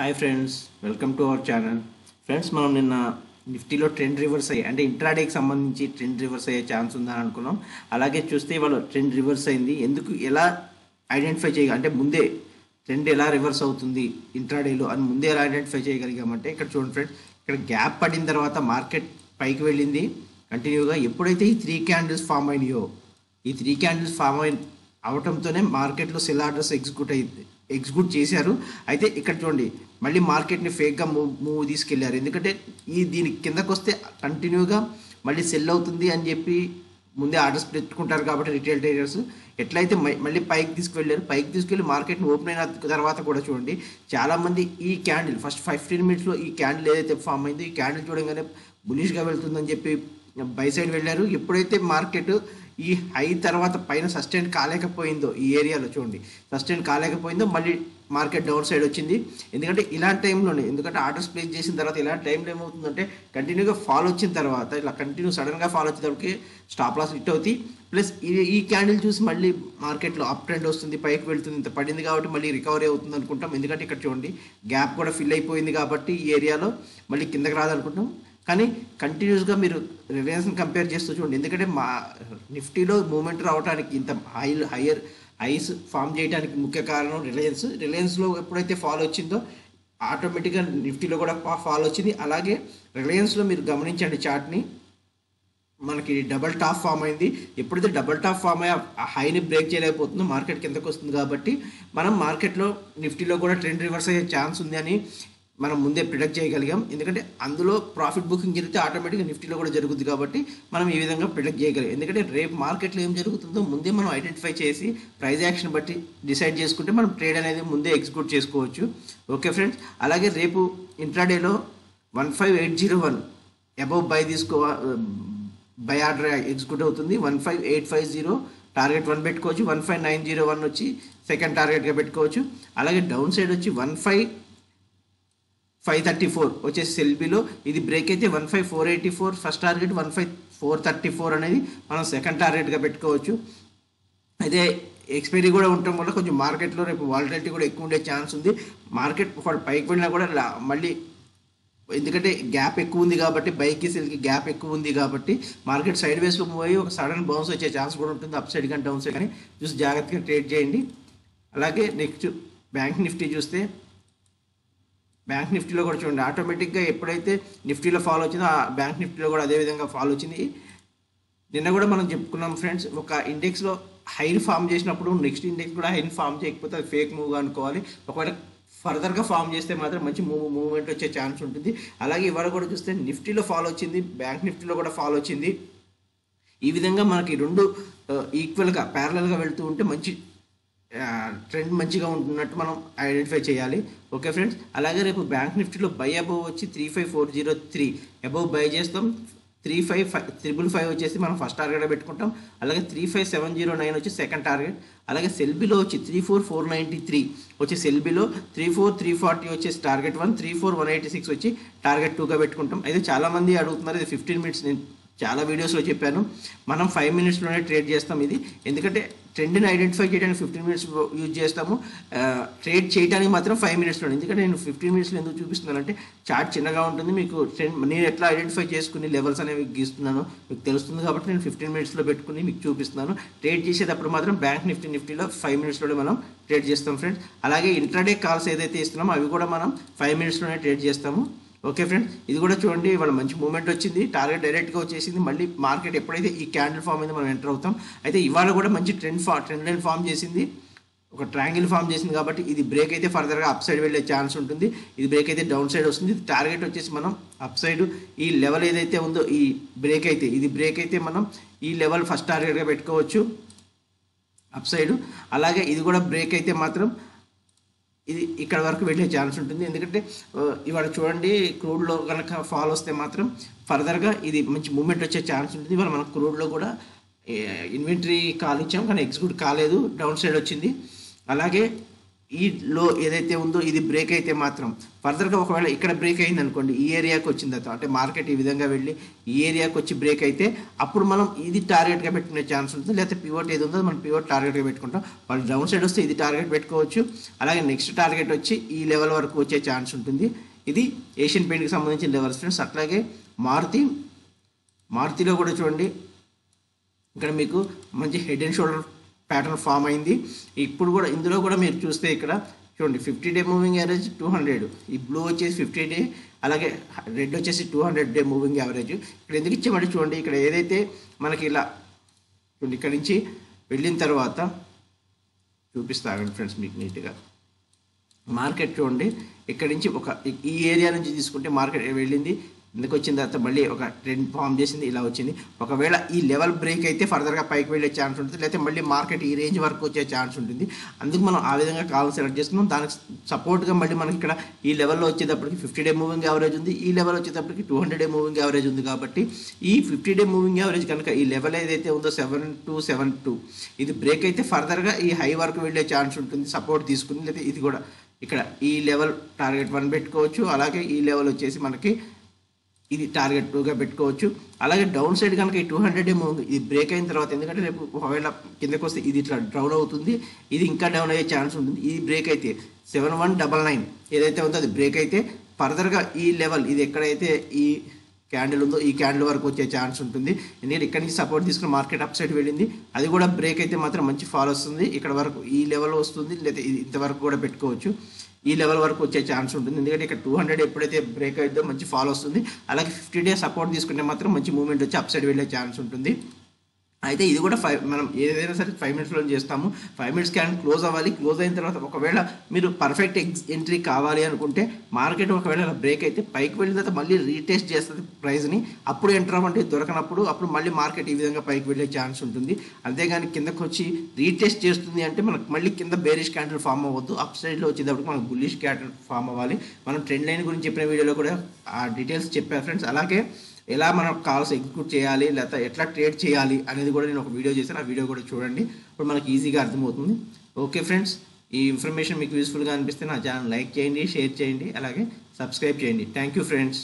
Hi friends, welcome to our channel. Friends, మనం నిన్న నిఫ్టీలో ట్రెండ్ రివర్స్ అయ్యి, అంటే ఇంట్రాడేకి సంబంధించి ట్రెండ్ రివర్స్ అయ్యే ఛాన్స్ ఉందని అనుకున్నాం. అలాగే చూస్తే ఇవాళ ట్రెండ్ రివర్స్ అయింది. ఎందుకు, ఎలా ఐడెంటిఫై చేయగలి, అంటే ముందే ట్రెండ్ ఎలా రివర్స్ అవుతుంది ఇంట్రాడేలో అని ముందే ఎలా ఐడెంటిఫై చేయగలిగామంటే, ఇక్కడ చూడండి ఫ్రెండ్స్, ఇక్కడ గ్యాప్ పడిన తర్వాత మార్కెట్ పైకి వెళ్ళింది కంటిన్యూగా. ఎప్పుడైతే ఈ త్రీ క్యాండిల్స్ ఫామ్ అయినాయో, ఈ త్రీ క్యాండిల్స్ ఫామ్ అవటంతోనే మార్కెట్లో సెల్ ఆర్డర్స్ ఎగ్జిక్యూట్ చేశారు. అయితే ఇక్కడ చూడండి, మళ్ళీ మార్కెట్ని ఫేక్గా మూవ్ తీసుకెళ్లారు. ఎందుకంటే దీని కిందకు వస్తే కంటిన్యూగా మళ్ళీ సెల్ అవుతుంది అని చెప్పి ముందే ఆర్డర్స్ పెట్టుకుంటారు కాబట్టి రిటైల్ ట్రేడర్స్ ఎట్లయితే మళ్ళీ పైకి తీసుకువెళ్ళారు. పైకి తీసుకెళ్ళి మార్కెట్ని ఓపెన్ అయిన తర్వాత కూడా చూడండి, చాలామంది ఈ క్యాండిల్ ఫస్ట్ 15 మినిట్స్లో ఈ క్యాండిల్ ఏదైతే ఫామ్ అయిందో, ఈ క్యాండిల్ చూడంగానే బులిష్గా వెళ్తుందని చెప్పి బై సైడ్ వెళ్ళారు. ఎప్పుడైతే మార్కెట్ ఈ హై తర్వాత పైన సస్టైన్ కాలేకపోయిందో, ఈ ఏరియాలో చూడండి సస్టైన్ కాలేకపోయిందో, మళ్ళీ మార్కెట్ డౌన్ సైడ్ వచ్చింది. ఎందుకంటే ఇలాంటి టైంలోనే, ఎందుకంటే ఆర్డర్స్ ప్లేస్ చేసిన తర్వాత ఇలాంటి టైంలో ఏమవుతుందంటే, కంటిన్యూగా ఫాల్ వచ్చిన తర్వాత, ఇలా కంటిన్యూ సడన్గా ఫాల్ వచ్చేటప్పటికి స్టాప్ లాస్ హిట్ అవుతాయి. ప్లస్ ఈ క్యాండిల్ చూసి మళ్ళీ మార్కెట్లో అప్ ట్రెండ్ వస్తుంది, పైకి వెళ్తుంది. ఇంత పడింది కాబట్టి మళ్ళీ రికవరీ అవుతుంది అనుకుంటాం. ఎందుకంటే ఇక్కడ చూడండి గ్యాప్ కూడా ఫిల్ అయిపోయింది కాబట్టి ఈ ఏరియాలో మళ్ళీ కిందకి రాదనుకుంటాం. కానీ కంటిన్యూస్గా మీరు రిలయన్స్ని కంపేర్ చేస్తూ చూడండి. ఎందుకంటే మా నిఫ్టీలో మూమెంట్ రావడానికి, ఇంత హైయర్ హైస్ ఫామ్ చేయడానికి ముఖ్య కారణం రిలయన్స్. రిలయన్స్లో ఎప్పుడైతే ఫాల్ వచ్చిందో ఆటోమేటిక్గా నిఫ్టీలో కూడా ఫాల్ వచ్చింది. అలాగే రిలయన్స్లో మీరు గమనించండి చార్ట్ని, మనకి డబల్ టాప్ ఫామ్ అయింది. ఎప్పుడైతే డబల్ టాప్ ఫామ్ అయ్యి ఆ హైని బ్రేక్ చేయలేకపోతుందో, మార్కెట్ కిందకు వస్తుంది. కాబట్టి మనం మార్కెట్లో నిఫ్టీలో కూడా ట్రెండ్ రివర్స్ అయ్యే ఛాన్స్ ఉంది అని మనం ముందే ప్రిడిక్ట్ చేయగలిగాం. ఎందుకంటే అందులో ప్రాఫిట్ బుకింగ్ జరిగితే ఆటోమేటిక్గా నిఫ్టీలో కూడా జరుగుద్ది. కాబట్టి మనం ఈ విధంగా ప్రిడిక్ట్ చేయగలిగాం. ఎందుకంటే రేపు మార్కెట్లో ఏం జరుగుతుందో ముందే మనం ఐడెంటిఫై చేసి ప్రైస్ యాక్షన్ బట్టి డిసైడ్ చేసుకుంటే మనం ట్రేడ్ అనేది ముందే ఎగ్జిక్యూట్ చేసుకోవచ్చు. ఓకే ఫ్రెండ్స్, అలాగే రేపు ఇంట్రాడేలో 15801 అబౌవ్ బై ఆర్డర్ ఎగ్జిక్యూట్ అవుతుంది. 15850 టార్గెట్ 1 పెట్టుకోవచ్చు. 15901 వచ్చి సెకండ్ టార్గెట్గా పెట్టుకోవచ్చు. అలాగే డౌన్ సైడ్ వచ్చి 15534 వచ్చేసి సెల్బీలో, ఇది బ్రేక్ అయితే 15484 ఫస్ట్ టార్గెట్, 15434 అనేది మనం సెకండ్ టార్గెట్గా పెట్టుకోవచ్చు. అయితే ఎక్స్పైరీ కూడా ఉండటం వల్ల కొంచెం మార్కెట్లో రేపు వాలటిలిటీ కూడా ఎక్కువ ఉండే ఛాన్స్ ఉంది. మార్కెట్ ఒకటి పైకి వెళ్ళినా కూడా మళ్ళీ, ఎందుకంటే గ్యాప్ ఎక్కువ ఉంది కాబట్టి, బైక్కి సెల్కి గ్యాప్ ఎక్కువ ఉంది కాబట్టి మార్కెట్ సైడ్ వేస్లో మూవ్ అయ్యి ఒక సడన్ బౌన్స్ వచ్చే ఛాన్స్ కూడా ఉంటుంది. అప్ సైడ్ కానీ డౌన్ సైడ్ కానీ చూసి జాగ్రత్తగా ట్రేడ్ చేయండి. అలాగే నెక్స్ట్ బ్యాంక్ నిఫ్టీ చూస్తే, బ్యాంక్ నిఫ్టీలో కూడా చూడండి ఆటోమేటిక్గా ఎప్పుడైతే నిఫ్టీలో ఫాల్ వచ్చిందో ఆ బ్యాంక్ నిఫ్టీలో కూడా అదేవిధంగా ఫాల్ వచ్చింది. నిన్న కూడా మనం చెప్పుకున్నాం ఫ్రెండ్స్, ఒక ఇండెక్స్లో హైని ఫామ్ చేసినప్పుడు నెక్స్ట్ ఇండెక్స్ కూడా హైని ఫామ్ చేయకపోతే అది ఫేక్ మూవ్గా అనుకోవాలి. ఒకవేళ ఫర్దర్గా ఫామ్ చేస్తే మాత్రం మంచి మూవ్మెంట్ వచ్చే ఛాన్స్ ఉంటుంది. అలాగే ఇవాళ కూడా చూస్తే నిఫ్టీలో ఫాల్ వచ్చింది, బ్యాంక్ నిఫ్టీలో కూడా ఫాల్ వచ్చింది. ఈ విధంగా మనకి రెండు ఈక్వల్గా ప్యారలల్గా వెళ్తూ ఉంటే మంచి ట్రెండ్ మంచిగా ఉంటున్నట్టు మనం ఐడెంటిఫై చేయాలి. ఓకే ఫ్రెండ్స్, అలాగే రేపు బ్యాంక్ నిఫ్టీలో బై అబౌవ్ వచ్చి 35403 అబౌవ్ బై చేస్తాం. 35555 వచ్చేసి మనం ఫస్ట్ టార్గెట్ పెట్టుకుంటాం. అలాగే 35709 వచ్చి సెకండ్ టార్గెట్. అలాగే సెల్బీలో వచ్చి 34493 వచ్చి సెల్బీలో, 34340 వచ్చేసి టార్గెట్ 1, 34186 వచ్చి టార్గెట్ 2గా పెట్టుకుంటాం. అయితే చాలామంది అడుగుతున్నారు, ఇది 15 మినిట్స్, నేను చాలా వీడియోస్లో చెప్పాను, మనం 5 మినిట్స్లోనే ట్రేడ్ చేస్తాం ఇది. ఎందుకంటే ట్రెండ్ని ఐడెంటిఫై చేయడానికి 15 మినిట్స్ యూజ్ చేస్తాము, ట్రేడ్ చేయడానికి మాత్రం 5 మినిట్స్లో. ఎందుకంటే నేను 15 మినిట్స్లో ఎందుకు చూపిస్తున్నానంటే చార్ట్ చిన్నగా ఉంటుంది, మీకు ట్రెండ్ నేను ఎట్లా ఐడెంటిఫై చేసుకుని లెవెల్స్ అనేవి గీస్తున్నాను మీకు తెలుస్తుంది. కాబట్టి నేను 15 మినిట్స్లో పెట్టుకుని మీకు చూపిస్తున్నాను. ట్రేడ్ చేసేటప్పుడు మాత్రం బ్యాంక్ నిఫ్టీలో 5 మినిట్స్లోనే మనం ట్రేడ్ చేస్తాం ఫ్రెండ్స్. అలాగే ఇంట్రాడే కాల్స్ ఏదైతే ఇస్తున్నామో అవి కూడా మనం 5 మినిట్స్లోనే ట్రేడ్ చేస్తాము. ఓకే ఫ్రెండ్స్, ఇది కూడా చూడండి, ఇవాళ మంచి మూమెంట్ వచ్చింది, టార్గెట్ డైరెక్ట్గా వచ్చేసింది. మళ్ళీ మార్కెట్ ఎప్పుడైతే ఈ క్యాండిల్ ఫామ్ అయిందో మనం ఎంటర్ అవుతాం. అయితే ఇవాళ కూడా మంచి ట్రెండ్ లైన్ ఫామ్ చేసింది, ఒక ట్రయాంగిల్ ఫామ్ చేసింది. కాబట్టి ఇది బ్రేక్ అయితే ఫర్దర్గా అప్ సైడ్ వెళ్ళే ఛాన్స్ ఉంటుంది, ఇది బ్రేక్ అయితే డౌన్ సైడ్ వస్తుంది. టార్గెట్ వచ్చేసి మనం అప్ సైడ్ ఈ లెవెల్ ఏదైతే ఉందో, ఇది బ్రేక్ అయితే మనం ఈ లెవెల్ ఫస్ట్ టార్గెట్గా పెట్టుకోవచ్చు అప్ సైడ్. అలాగే ఇది కూడా బ్రేక్ అయితే మాత్రం ఇది ఇక్కడ వరకు వెళ్ళే ఛాన్స్ ఉంటుంది. ఎందుకంటే ఇవాళ చూడండి క్రూడ్లో కనుక ఫాల్ వస్తే మాత్రం ఫర్దర్గా ఇది మంచి మూమెంట్ వచ్చే ఛాన్స్ ఉంటుంది. ఇవాళ మనం క్రూడ్లో కూడా ఇన్వెంటరీ కాల్ ఇచ్చాం కానీ ఎగ్జిక్యూట్ కాలేదు, డౌన్ సైడ్ వచ్చింది. అలాగే E low Eretundo I the break at matram. Further Ikada break and condi area coach in the thought, market Ivanga Valley, area coach break ate, Apurmanum e the target cabet in a chance, let the pivot is on pivot target cabet contra, but downside of the target bet coach, along next target e level or coach a chance ఉంటుంది ఇది Asian Paints సంబంధించిన levels friends అట్లాగే మార్తిలో కూడా చూడండి ఇక్కడ మీకు మంచి head and shoulder pattern form అయ్యింది ఇప్పుడు కూడా ఇందులో కూడా మీరు చూస్తే ఇక్కడ చూడండి 50 డే మూవింగ్ యావరేజ్ 200 ఈ బ్లూ వచ్చేసి 50 డే అలాగే రెడ్ వచ్చేసి 200 డే మూవింగ్ యావరేజ్ ఇక్కడ ఎందుకు ఇచ్చామంటే చూడండి ఇక్కడ ఏదైతే మనకి ఇలా చూడండి ఇక్కడ నుంచి వెళ్ళిన తర్వాత చూపిస్తాను ఫ్రెండ్స్ మీకు నీట్గా మార్కెట్ చూడండి ఇక్కడ నుంచి ఒక ఈ ఏరియా నుంచి తీసుకుంటే మార్కెట్ వెళ్ళింది ఇందుకు వచ్చిన తర్వాత మళ్ళీ ఒక ట్రెండ్ ఫామ్ చేసింది ఇలా వచ్చింది ఒకవేళ ఈ లెవెల్ బ్రేక్ అయితే ఫర్దర్గా పైకి వెళ్ళే ఛాన్స్ ఉంటుంది లేకపోతే మళ్ళీ మార్కెట్ ఈ రేంజ్ వరకు వచ్చే ఛాన్స్ ఉంటుంది అందుకు మనం ఆ విధంగా కాల్ సెలెక్ట్ చేస్తున్నాం దానికి సపోర్ట్గా మళ్ళీ మనకి ఇక్కడ ఈ లెవెల్లో వచ్చేటప్పటికి 50 డే మూవింగ్ యావరేజ్ ఉంది ఈ లెవెల్ వచ్చేటప్పటికి 200 డే మూవింగ్ యావరేజ్ ఉంది కాబట్టి ఈ 50 డే మూవింగ్ యావరేజ్ కనుక ఈ లెవెల్ ఏదైతే ఉందో 7272 ఇది బ్రేక్ అయితే ఫర్దర్గా ఈ హై వరకు వెళ్ళే ఛాన్స్ ఉంటుంది సపోర్ట్ తీసుకుంది లేకపోతే ఇది కూడా ఇక్కడ ఈ లెవెల్ టార్గెట్ 1 పెట్టుకోవచ్చు అలాగే ఈ లెవెల్ వచ్చేసి మనకి ఇది టార్గెట్ 2 గా పెట్టుకోవచ్చు అలాగే డౌన్ సైడ్ కనుక ఈ 200 డే మూవ్ ఇది బ్రేక్ అయిన తర్వాత ఎందుకంటే రేపు ఒకవేళ కిందకి వస్తే ఇది ఇట్లా డౌన్ అవుతుంది ఇది ఇంకా డౌన్ అయ్యే ఛాన్స్ ఉంటుంది ఇది బ్రేక్ అయితే 7199 ఏదైతే ఉందో అది బ్రేక్ అయితే ఫర్దర్గా ఈ లెవెల్ ఇది ఎక్కడైతే ఈ క్యాండిల్ ఉందో ఈ క్యాండిల్ వరకు వచ్చే ఛాన్స్ ఉంటుంది ఎందుకంటే ఇక్కడ నుంచి సపోర్ట్ తీసుకుని మార్కెట్ అప్ సైడ్ వెళ్ళింది అది కూడా బ్రేక్ అయితే మాత్రం మంచి ఫాల్ వస్తుంది ఇక్కడ వరకు ఈ లెవెల్ వస్తుంది లేదా ఇంతవరకు కూడా పెట్టుకోవచ్చు ఈ లెవెల్ వరకు వచ్చే ఛాన్స్ ఉంటుంది ఎందుకంటే ఇక్కడ 200 ఎప్పుడైతే బ్రేక్ అయిద్దో మంచి ఫాల్ వస్తుంది అలాగే 50 డే సపోర్ట్ తీసుకుంటే మాత్రం మంచి మూవ్మెంట్ వచ్చి అప్ సైడ్ వెళ్ళే ఛాన్స్ ఉంటుంది అయితే ఇది కూడా మనం ఏదైనా సరే 5 నిమిషాల్లో చేస్తాము 5 నిమిషాలు క్యాన్ క్లోజ్ అవ్వాలి క్లోజ్ అయిన తర్వాత ఒకవేళ మీరు పర్ఫెక్ట్ ఎంట్రీ కావాలి అనుకుంటే మార్కెట్ ఒకవేళ బ్రేక్ అయితే పైకి వెళ్ళిన తర్వాత మళ్ళీ రీటెస్ట్ చేస్తుంది ప్రైస్ని అప్పుడు ఎంటర్ అంటే దొరకనప్పుడు అప్పుడు మళ్ళీ మార్కెట్ ఈ విధంగా పైకి వెళ్ళే ఛాన్స్ ఉంటుంది అంతేగాని కిందకు వచ్చి రీటెస్ట్ చేస్తుంది అంటే మనకు మళ్ళీ కింద బేరిష్ క్యాండిల్ ఫామ్ అవ్వద్దు అప్ సైడ్లో వచ్చేటప్పుడు మనకు బుల్లిష్ క్యాండిల్ ఫామ్ అవ్వాలి మనం ట్రెండ్ లైన్ గురించి చెప్పిన వీడియోలో కూడా ఆ డీటెయిల్స్ చెప్పారు ఫ్రెండ్స్ అలాగే ఎలా మనం కాల్స్ ఎగ్జిక్యూట్ చేయాలి లేదా ఎట్లా ట్రేడ్ చేయాలి అనేది కూడా నేను ఒక వీడియో చేశాను ఆ వీడియో కూడా చూడండి ఇప్పుడు మనకి ఈజీగా అర్థమవుతుంది ఓకే ఫ్రెండ్స్ ఈ ఇన్ఫర్మేషన్ మీకు యూస్ఫుల్గా అనిపిస్తే నా ఛానల్ లైక్ చేయండి షేర్ చేయండి అలాగే సబ్స్క్రైబ్ చేయండి థ్యాంక్ యూ ఫ్రెండ్స్